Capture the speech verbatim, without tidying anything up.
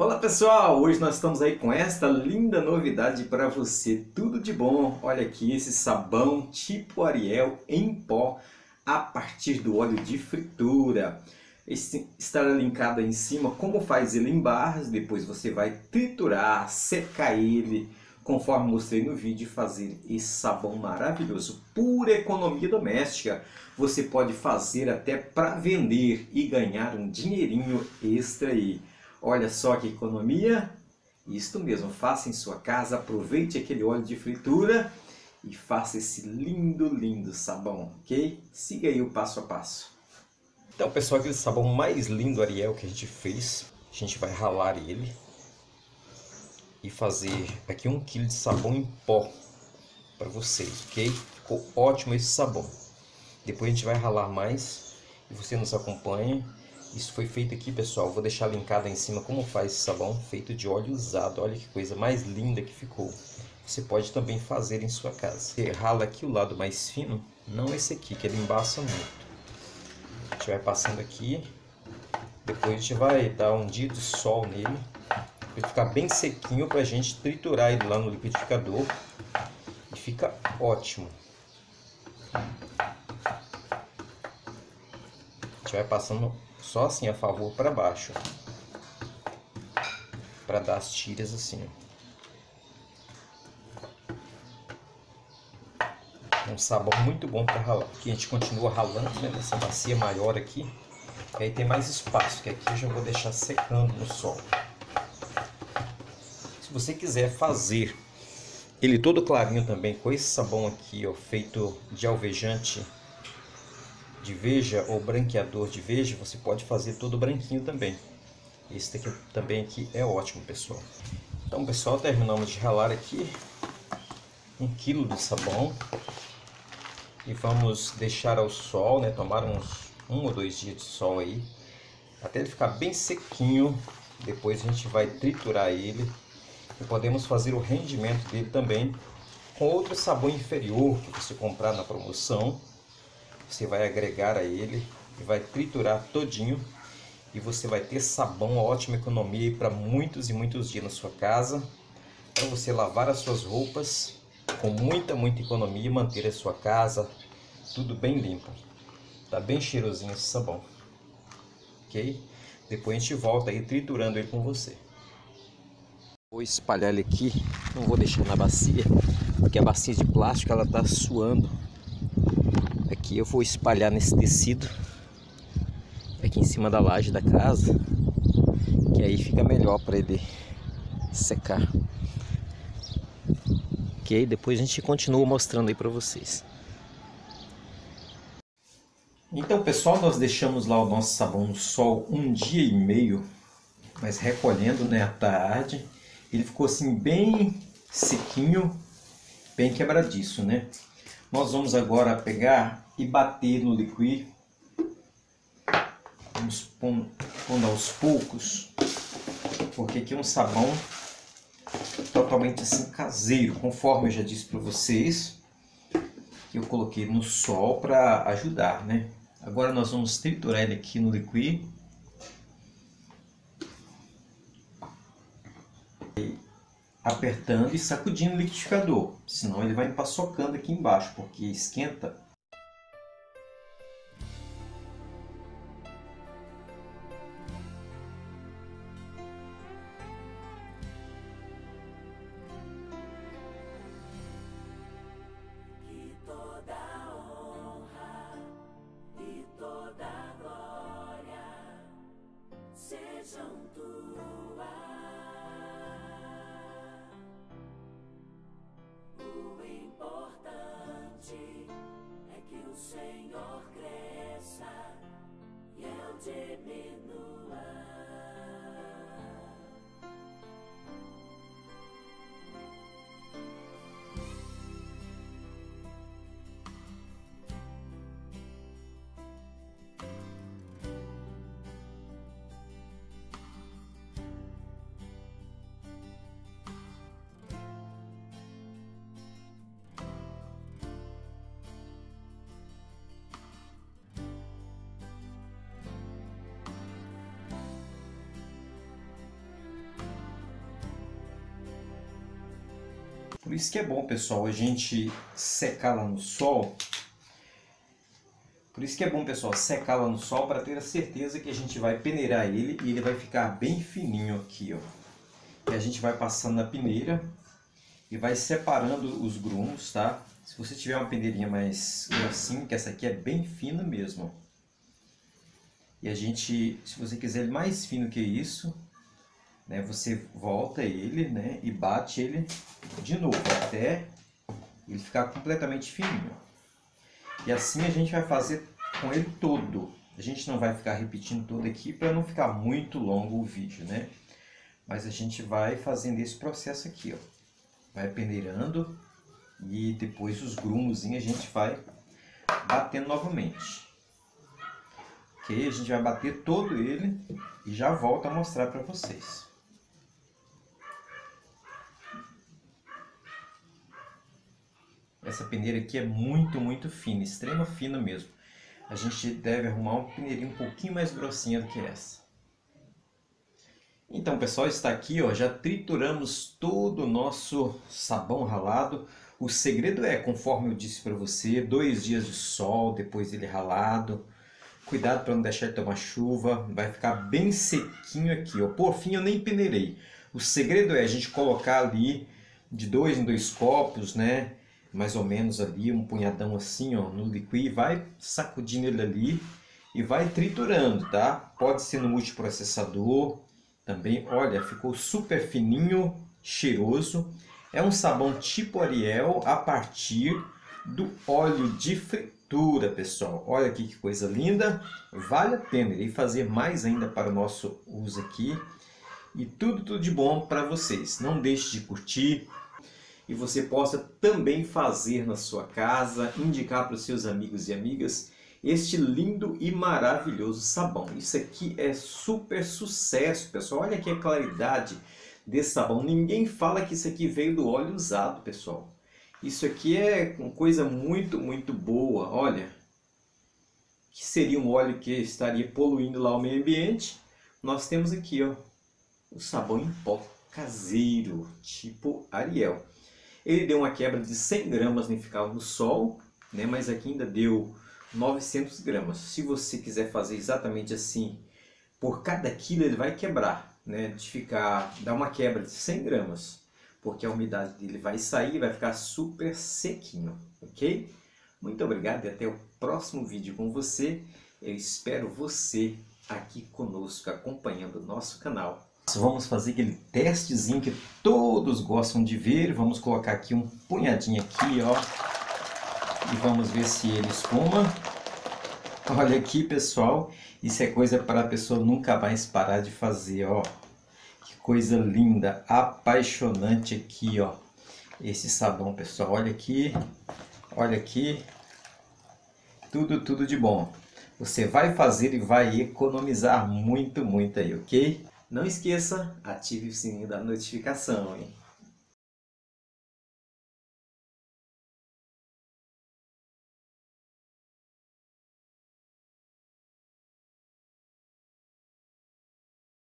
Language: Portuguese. Olá pessoal, hoje nós estamos aí com esta linda novidade para você, tudo de bom. Olha aqui esse sabão tipo Ariel em pó a partir do óleo de fritura. Esse estará linkado aí em cima como faz ele em barras, depois você vai triturar, secar ele, conforme mostrei no vídeo, fazer esse sabão maravilhoso. Por economia doméstica, você pode fazer até para vender e ganhar um dinheirinho extra aí. Olha só que economia! Isso mesmo, faça em sua casa, aproveite aquele óleo de fritura e faça esse lindo, lindo sabão, ok? Siga aí o passo a passo. Então pessoal, aquele sabão mais lindo Ariel que a gente fez, a gente vai ralar ele e fazer aqui um quilo de sabão em pó para vocês, ok? Ficou ótimo esse sabão. Depois a gente vai ralar mais e você nos acompanha. Isso foi feito aqui, pessoal. Eu vou deixar linkado aí em cima como faz esse sabão feito de óleo usado. Olha que coisa mais linda que ficou. Você pode também fazer em sua casa. Você rala aqui o lado mais fino, não esse aqui, que ele embaça muito. A gente vai passando aqui. Depois a gente vai dar um dia de sol nele. Vai ficar bem sequinho para a gente triturar ele lá no liquidificador. E fica ótimo. A gente vai passando só assim a favor para baixo, para dar as tiras assim. Um sabão muito bom para ralar. Aqui a gente continua ralando, né, nessa bacia maior aqui, que aí tem mais espaço, que aqui eu já vou deixar secando no sol. Se você quiser fazer ele todo clarinho também com esse sabão aqui, ó, feito de alvejante de veja ou branqueador de veja, você pode fazer todo branquinho também. Esse daqui também aqui é ótimo, pessoal. Então pessoal, terminamos de ralar aqui um quilo de sabão e vamos deixar ao sol, né, tomar uns um ou dois dias de sol aí até ele ficar bem sequinho. Depois a gente vai triturar ele e podemos fazer o rendimento dele também com outro sabão inferior que você comprar na promoção. Você vai agregar a ele e vai triturar todinho e você vai ter sabão, ótima economia para muitos e muitos dias na sua casa, para você lavar as suas roupas com muita, muita economia e manter a sua casa tudo bem limpa. Tá bem cheirosinho esse sabão, ok? Depois a gente volta aí triturando ele com você. Vou espalhar ele aqui, não vou deixar na bacia, porque a bacia de plástico ela tá suando. Aqui eu vou espalhar nesse tecido aqui em cima da laje da casa, que aí fica melhor para ele secar, ok? Depois a gente continua mostrando aí para vocês. Então pessoal, nós deixamos lá o nosso sabão no sol um dia e meio, mas recolhendo, né, à tarde. Ele ficou assim bem sequinho, bem quebradiço, né? Nós vamos agora pegar e bater no liquid. Vamos pondo, pondo aos poucos, porque aqui é um sabão totalmente assim caseiro, conforme eu já disse para vocês, que eu coloquei no sol para ajudar, né? Agora nós vamos triturar ele aqui no liquid. Apertando e sacudindo o liquidificador, senão ele vai empaçocando aqui embaixo, porque esquenta. Por isso que é bom, pessoal, a gente secá-la no sol. Por isso que é bom, pessoal, secá-la no sol para ter a certeza que a gente vai peneirar ele e ele vai ficar bem fininho aqui, ó. E a gente vai passando na peneira e vai separando os grumos, tá? Se você tiver uma peneirinha mais grossinha, que essa aqui é bem fina mesmo. E a gente, se você quiser mais fino que isso, né, você volta ele, né, e bate ele de novo até ele ficar completamente fininho. E assim a gente vai fazer com ele todo. A gente não vai ficar repetindo todo aqui para não ficar muito longo o vídeo, né? Mas a gente vai fazendo esse processo aqui, ó. Vai peneirando e depois os grumozinhos a gente vai batendo novamente. Ok? A gente vai bater todo ele e já volto a mostrar para vocês. Essa peneira aqui é muito, muito fina, extrema fina mesmo. A gente deve arrumar uma peneirinha um pouquinho mais grossinha do que essa. Então, pessoal, está aqui, ó, já trituramos todo o nosso sabão ralado. O segredo é, conforme eu disse para você, dois dias de sol, depois ele ralado. Cuidado para não deixar ele tomar chuva, vai ficar bem sequinho aqui, ó. Por fim, eu nem peneirei. O segredo é a gente colocar ali de dois em dois copos, né? Mais ou menos ali, um punhadão assim, ó, no liquid, e vai sacudindo ele ali e vai triturando, tá? Pode ser no multiprocessador. Também, olha, ficou super fininho, cheiroso. É um sabão tipo Ariel a partir do óleo de fritura, pessoal. Olha aqui que coisa linda. Vale a pena, irei fazer mais ainda para o nosso uso aqui. E tudo, tudo de bom para vocês. Não deixe de curtir. E você possa também fazer na sua casa, indicar para os seus amigos e amigas este lindo e maravilhoso sabão. Isso aqui é super sucesso, pessoal. Olha aqui a claridade desse sabão. Ninguém fala que isso aqui veio do óleo usado, pessoal. Isso aqui é uma coisa muito, muito boa. Olha, que seria um óleo que estaria poluindo lá o meio ambiente. Nós temos aqui, ó, o sabão em pó caseiro, tipo Ariel. Ele deu uma quebra de cem gramas nem ficava no sol, né? Mas aqui ainda deu novecentos gramas. Se você quiser fazer exatamente assim, por cada quilo ele vai quebrar, né? De ficar, dá uma quebra de cem gramas, porque a umidade dele vai sair e vai ficar super sequinho, ok? Muito obrigado e até o próximo vídeo com você. Eu espero você aqui conosco, acompanhando o nosso canal. Vamos fazer aquele testezinho que todos gostam de ver. Vamos colocar aqui um punhadinho aqui, ó. E vamos ver se ele espuma. Olha aqui, pessoal. Isso é coisa para a pessoa nunca mais parar de fazer, ó. Que coisa linda, apaixonante aqui, ó. Esse sabão, pessoal. Olha aqui. Olha aqui. Tudo, tudo de bom. Você vai fazer e vai economizar muito, muito aí, ok? Não esqueça, ative o sininho da notificação, hein?